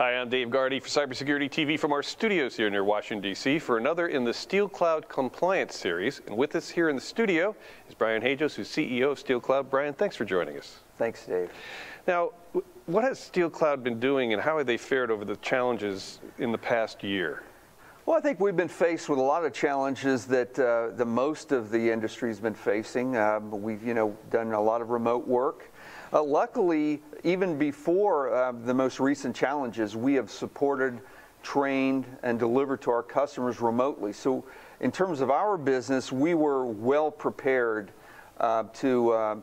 Hi, I'm Dave Gardy for Cybersecurity TV from our studios here near Washington, D.C. for another in the SteelCloud Compliance Series. And with us here in the studio is Brian Hajos, who's CEO of SteelCloud. Brian, thanks for joining us. Thanks, Dave. Now, what has SteelCloud been doing and how have they fared over the challenges in the past year? Well, I think we've been faced with a lot of challenges that the most of the industry's been facing. We've, done a lot of remote work. Luckily, even before the most recent challenges, we have supported, trained, and delivered to our customers remotely. So in terms of our business, we were well prepared to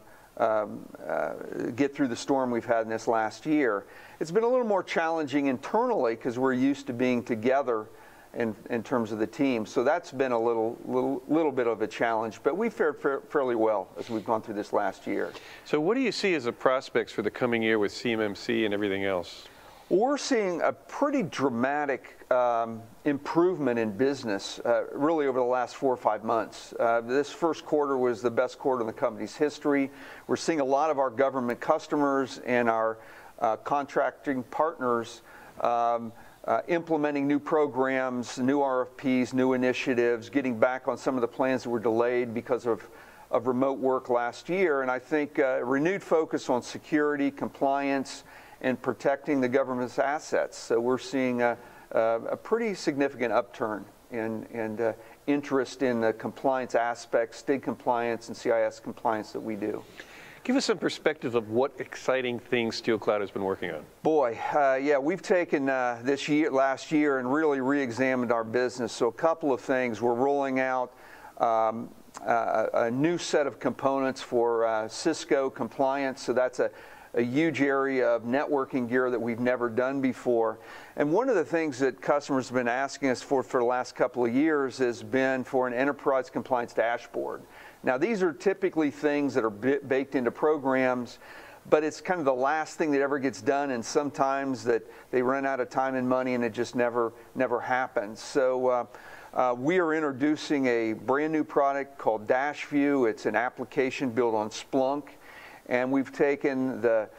get through the storm we've had in this last year. It's been a little more challenging internally because we're used to being together in terms of the team. So that's been a little bit of a challenge, but we fared fairly well as we've gone through this last year. So what do you see as the prospects for the coming year with CMMC and everything else? We're seeing a pretty dramatic improvement in business really over the last 4 or 5 months. This first quarter was the best quarter in the company's history. We're seeing a lot of our government customers and our contracting partners implementing new programs, new RFPs, new initiatives, getting back on some of the plans that were delayed because of remote work last year. And I think a renewed focus on security, compliance, and protecting the government's assets. So we're seeing a pretty significant upturn in interest in the compliance aspects, STIG compliance and CIS compliance that we do. Give us some perspective of what exciting things SteelCloud has been working on. Boy, yeah, we've taken last year and really re-examined our business. So a couple of things. We're rolling out a new set of components for Cisco compliance. So that's a huge area of networking gear that we've never done before. And one of the things that customers have been asking us for the last couple of years has been for an enterprise compliance dashboard. Now, these are typically things that are baked into programs, but it's kind of the last thing that ever gets done, and sometimes that they run out of time and money and it just never happens. So we are introducing a brand new product called Dashview. It's an application built on Splunk. And we've taken the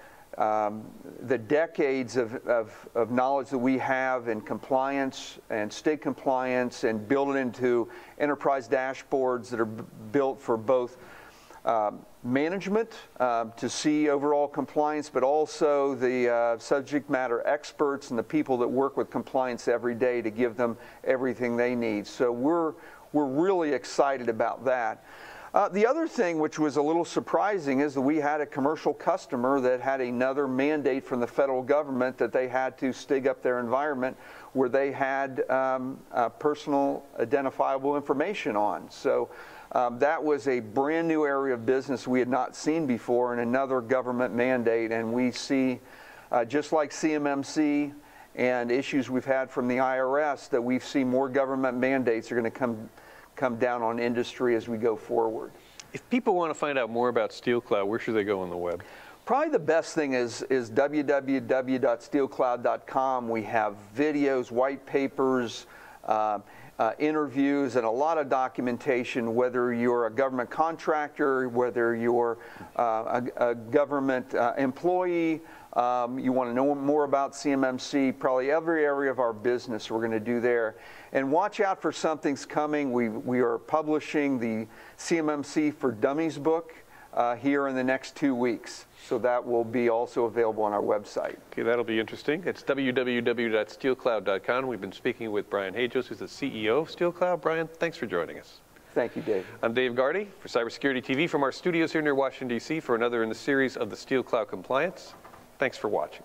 decades of knowledge that we have in compliance and STIG compliance and build it into enterprise dashboards that are built for both management to see overall compliance, but also the subject matter experts and the people that work with compliance every day to give them everything they need. So we're really excited about that. The other thing which was a little surprising is that we had a commercial customer that had another mandate from the federal government that they had to STIG up their environment where they had personal identifiable information on. So that was a brand new area of business we had not seen before and another government mandate. And we see, just like CMMC and issues we've had from the IRS, that we've seen more government mandates are going to come down on industry as we go forward. If people want to find out more about SteelCloud, where should they go on the web? Probably the best thing is www.steelcloud.com. We have videos, white papers, interviews, and a lot of documentation, whether you're a government contractor, whether you're a government employee, you want to know more about CMMC, probably every area of our business we're going to do there. And watch out for something's coming. We are publishing the CMMC for Dummies book here in the next 2 weeks. So that will be also available on our website. Okay, that'll be interesting. It's www.steelcloud.com. We've been speaking with Brian Hajos, who's the CEO of SteelCloud. Brian, thanks for joining us. Thank you, Dave. I'm Dave Gardy for Cybersecurity TV from our studios here near Washington, D.C. for another in the series of the SteelCloud Compliance. Thanks for watching.